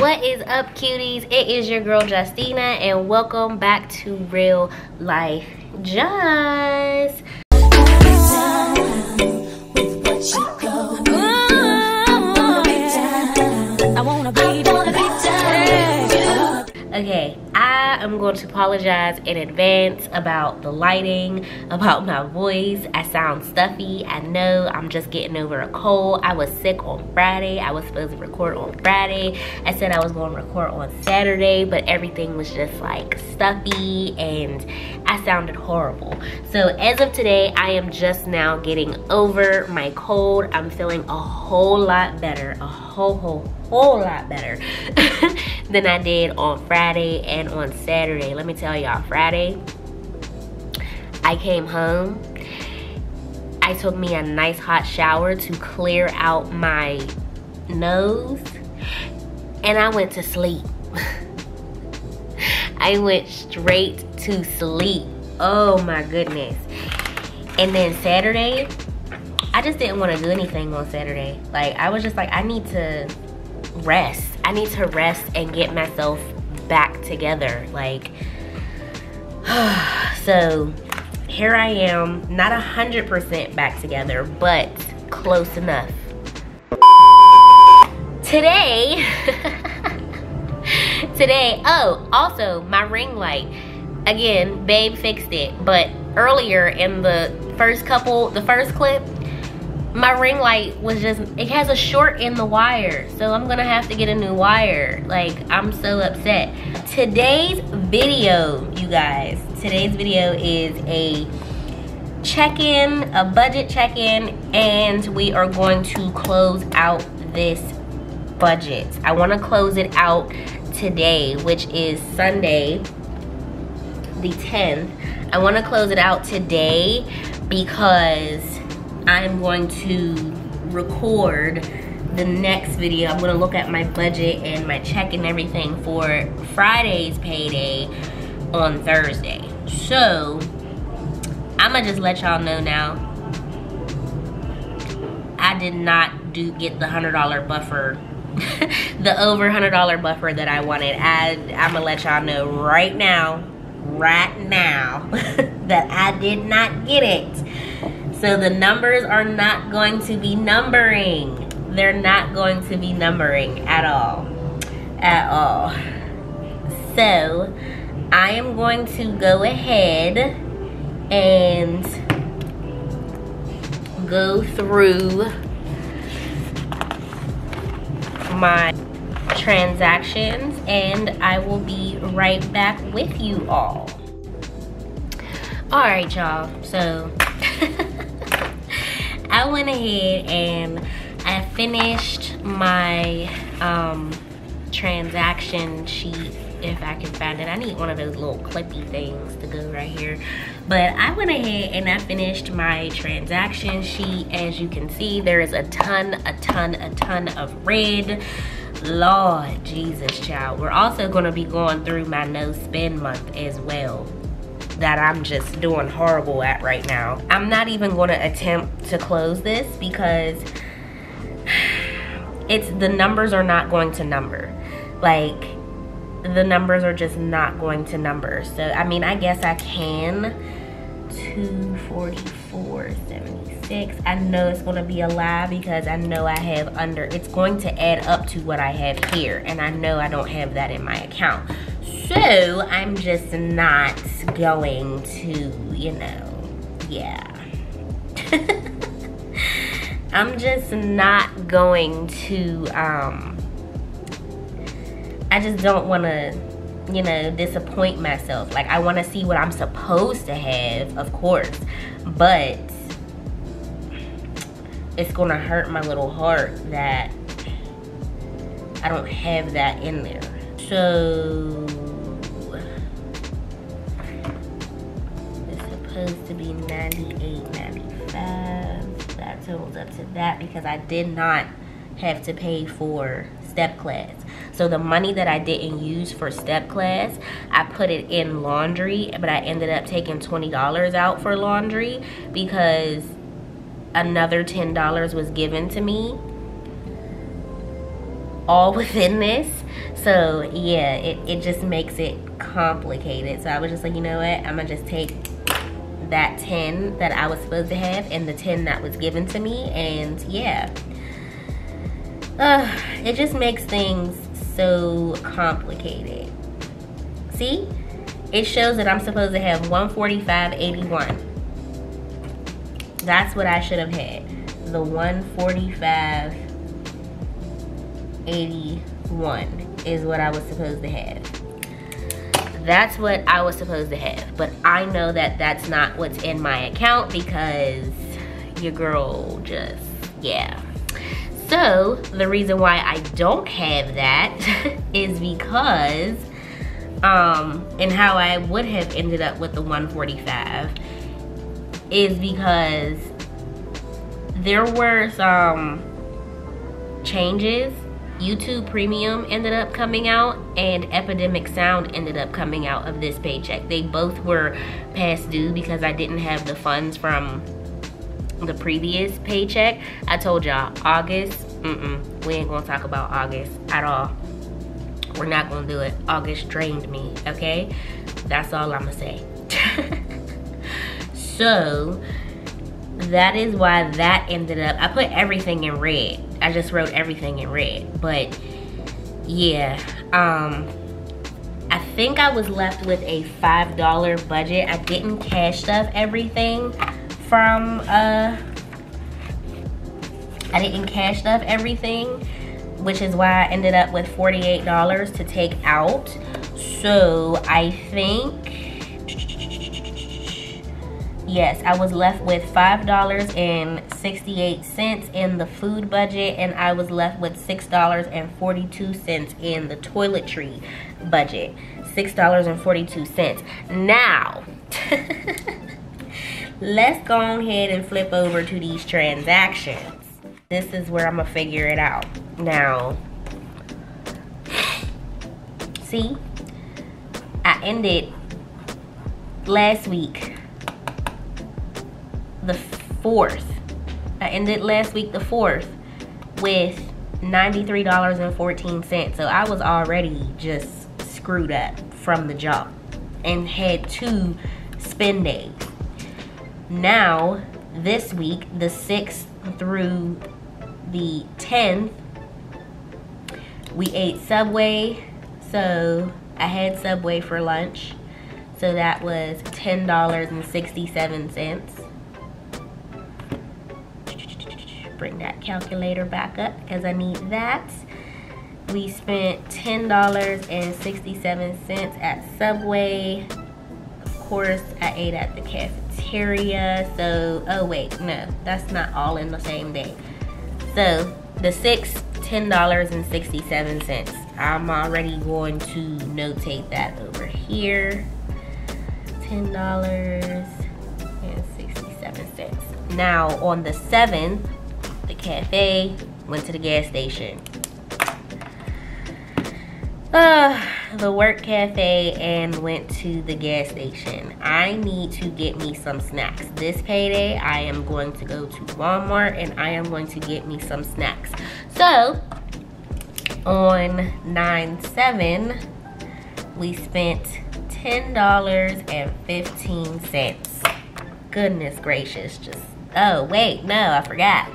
What is up, cuties? It is your girl Justina, and welcome back to Real Life Jus. Okay, I am going to apologize in advance about the lighting, about my voice. I sound stuffy. I know I'm just getting over a cold. I was sick on Friday. I was supposed to record on Friday. I said I was going to record on Saturday, but everything was just like stuffy and I sounded horrible. So as of today, I am just now getting over my cold. I'm feeling a whole lot better, a whole lot better than I did on Friday and on Saturday. Let me tell y'all, Friday I came home, I took me a nice hot shower to clear out my nose, and I went to sleep. I went straight to sleep. Oh my goodness. And then Saturday, I just didn't want to do anything on Saturday. Like, I was just like, I need to rest. I need to rest and get myself back together. Like, so here I am, not 100% back together, but close enough. Today, oh, also my ring light. Again, babe fixed it, but earlier in the first clip, my ring light was just, it has a short in the wire, so I'm gonna have to get a new wire. Like, I'm so upset. Today's video, you guys, today's video is a check-in, a budget check-in, and we are going to close out this budget. I want to close it out today, which is Sunday the 10th. I want to close it out today because I'm going to record the next video. I'm gonna look at my budget and my check and everything for Friday's payday on Thursday. So, I'ma just let y'all know now, I did not get the $100 buffer, the over $100 buffer that I wanted. I'ma let y'all know right now, that I did not get it. So the numbers are not going to be numbering. They're not going to be numbering at all. At all. So I am going to go ahead and go through my transactions, and I will be right back with you all. All right, y'all, so I went ahead and I finished my transaction sheet, if I can find it. I need one of those little clippy things to go right here. But I went ahead and I finished my transaction sheet. As you can see, there is a ton of red. Lord Jesus, child. We're also gonna be going through my no spend month as well, that I'm just doing horrible at right now. I'm not even gonna attempt to close this because the numbers are not going to number. Like, the numbers are just not going to number. So, I mean, I guess I can. 244.76. I know it's gonna be a lie because I know I have under, it's going to add up to what I have here, and I know I don't have that in my account. So I'm just not going to, you know, yeah. I'm just not going to, I just don't want to, you know, disappoint myself. Like, I want to see what I'm supposed to have, of course, but it's going to hurt my little heart that I don't have that in there. So, supposed to be 98.95. That totals up to that because I did not have to pay for step class. So the money that I didn't use for step class, I put it in laundry, but I ended up taking $20 out for laundry because another $10 was given to me all within this. So yeah, it just makes it complicated. So I was just like, you know what, I'm gonna just take that 10 that I was supposed to have and the 10 that was given to me, and yeah. It just makes things so complicated. See? It shows that I'm supposed to have 145.81. That's what I should have had. The 145.81 is what I was supposed to have. That's what I was supposed to have. But I know that that's not what's in my account because your girl just, yeah. So the reason why I don't have that is because and how I would have ended up with the 145 is because there were some changes. YouTube Premium ended up coming out and Epidemic Sound ended up coming out of this paycheck. They both were past due because I didn't have the funds from the previous paycheck. I told y'all August, we ain't gonna talk about August at all. We're not gonna do it. August drained me, okay? That's all I'm gonna say. So that is why that ended up, I put everything in red. I just wrote everything in red, but yeah. I think I was left with a $5 budget. I didn't cash stuff everything from, I didn't cash stuff everything, which is why I ended up with $48 to take out. So I think, yes, I was left with $5.68 in the food budget, and I was left with $6.42 in the toiletry budget. $6.42. Now, let's go ahead and flip over to these transactions. This is where I'm gonna figure it out. Now, see, I ended last week the 4th. I ended last week the 4th with $93.14. So I was already just screwed up from the job and had 2 spend days. Now, this week, the 6th through the 10th, we ate Subway. So I had Subway for lunch. So that was $10.67. Bring that calculator back up because I need that. We spent $10.67 at Subway. Of course, I ate at the cafeteria. So, oh wait, no, that's not all in the same day. So the 6th, $10.67. I'm already going to notate that over here. $10.67. Now on the 7th, the cafe, went to the gas station. The work cafe and went to the gas station. I need to get me some snacks. This payday, I am going to go to Walmart and I am going to get me some snacks. So, on 9/7, we spent $10.15. Goodness gracious, just, oh wait, no, I forgot.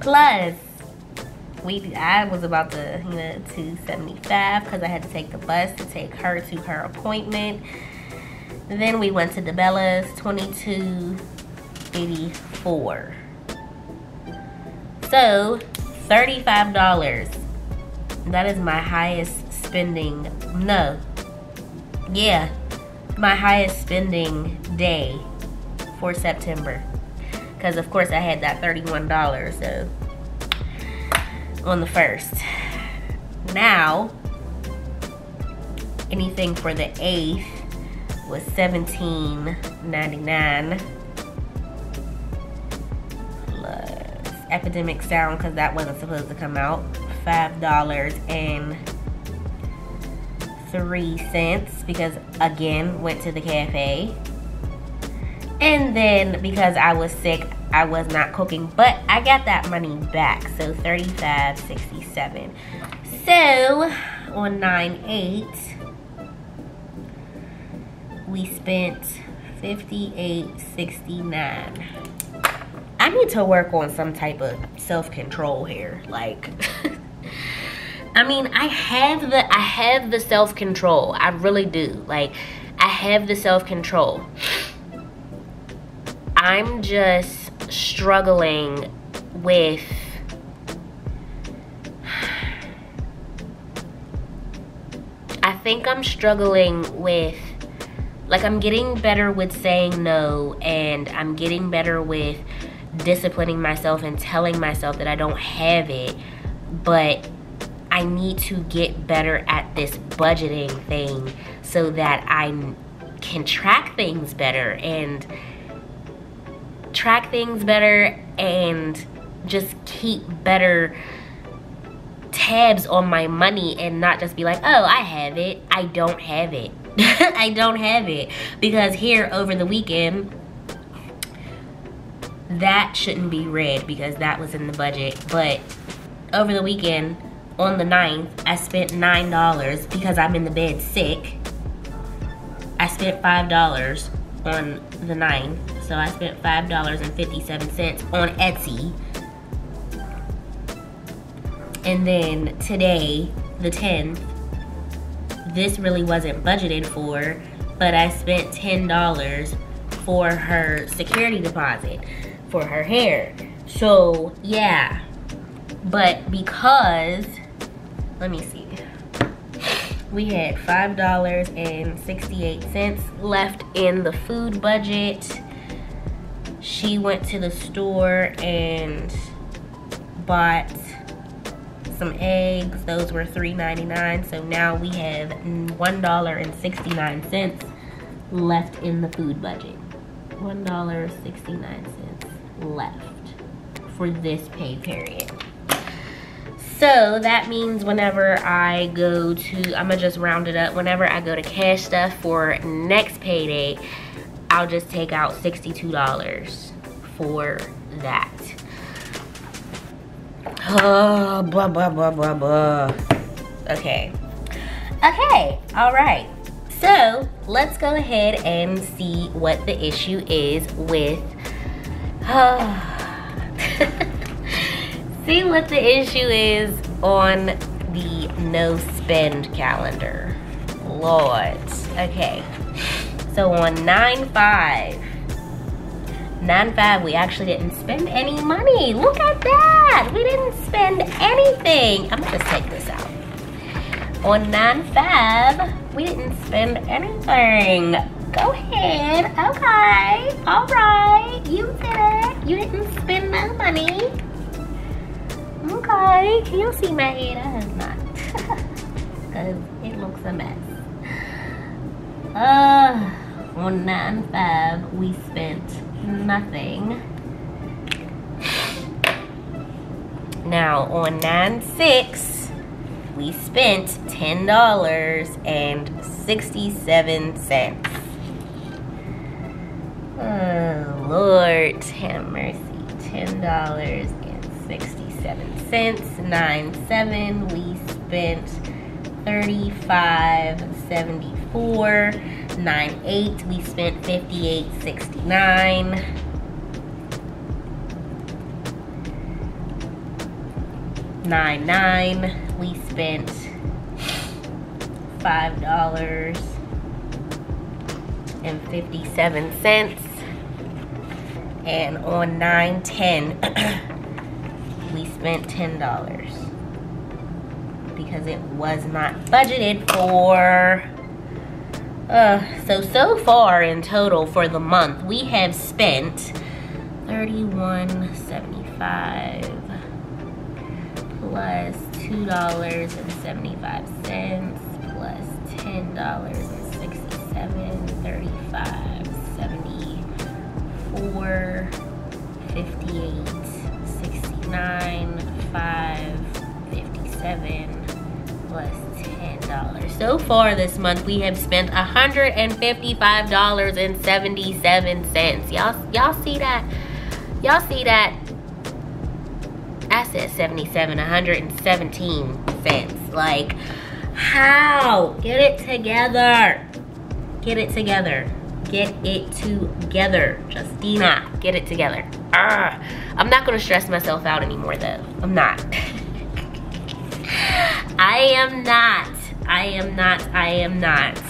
Plus, I was about to, you know, 275 because I had to take the bus to take her to her appointment. Then we went to DiBella's, 22.84. So $35. That is my highest spending. No, yeah, my highest spending day for September. Because of course I had that $31, so on the 1st. Now, anything for the 8th was $17.99 plus Epidemic Sound, because that wasn't supposed to come out, $5.03, because again went to the cafe. And then because I was sick, I was not cooking, but I got that money back. So $35.67. So on 9/8, we spent $58.69. I need to work on some type of self-control here. Like, I mean, I have the self-control. I really do. Like, I have the self-control. I'm just struggling with like, I'm getting better with saying no, and I'm getting better with disciplining myself and telling myself that I don't have it, but I need to get better at this budgeting thing so that I can track things better and just keep better tabs on my money and not just be like, oh, I have it, I don't have it. I don't have it. Because here over the weekend, that shouldn't be read because that was in the budget, but over the weekend on the 9th, I spent $9 because I'm in the bed sick. I spent $5 on the 9th, so I spent $5.57 on Etsy. And then today, the 10th, this really wasn't budgeted for, but I spent $10 for her security deposit for her hair. So yeah, but because, let me see, we had $5.68 left in the food budget. She went to the store and bought some eggs. Those were $3.99, so now we have $1.69 left in the food budget. $1.69 left for this pay period. So that means whenever I go to, I'm gonna just round it up, whenever I go to Cash Stuff for next payday, I'll just take out $62 for that. Oh, blah, blah, blah, blah, blah. Okay. Okay, all right. So let's go ahead and see what the issue is with, see what the issue is on the no spend calendar. Lord, okay. So on 9/5, we actually didn't spend any money. Look at that, we didn't spend anything. I'm gonna take this out. On 9/5, we didn't spend anything. Go ahead, okay, all right, you did it. You didn't spend no money. Okay, can you see my hair? I have not, because it looks a mess. On 9/5, we spent nothing. Now on 9/6, we spent $10.67. Oh Lord, have mercy. $10.67. 9/7, we spent $35.74. 9/8, we spent $58.69. 9/9, we spent $5.57. And on 9/10, we spent $10 because it was not budgeted for. So far in total for the month, we have spent $31.75 plus $2.75 plus $10.67, $35.74, $58.69, $5.57 plus $10. $100. So far this month, we have spent $155.77. Y'all see that? Y'all see that? I said 77, 117 cents. Like, how? Get it together. Get it together. Get it together, Justina. Get it together. Arrgh. I'm not gonna stress myself out anymore though. I'm not. I am not.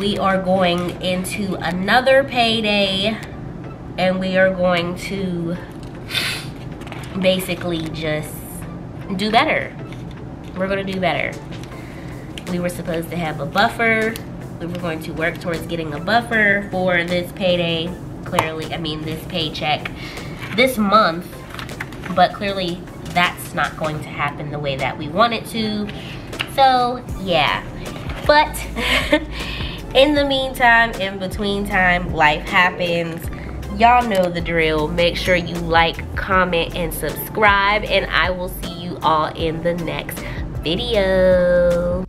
We are going into another payday, and we are going to basically just do better. We're gonna do better. We were supposed to have a buffer. We were going to work towards getting a buffer for this payday. Clearly, I mean this paycheck, this month, but clearly that's not going to happen the way that we want it to. So yeah, but in the meantime, in between time, life happens. Y'all know the drill. Make sure you like, comment, and subscribe, and I will see you all in the next video.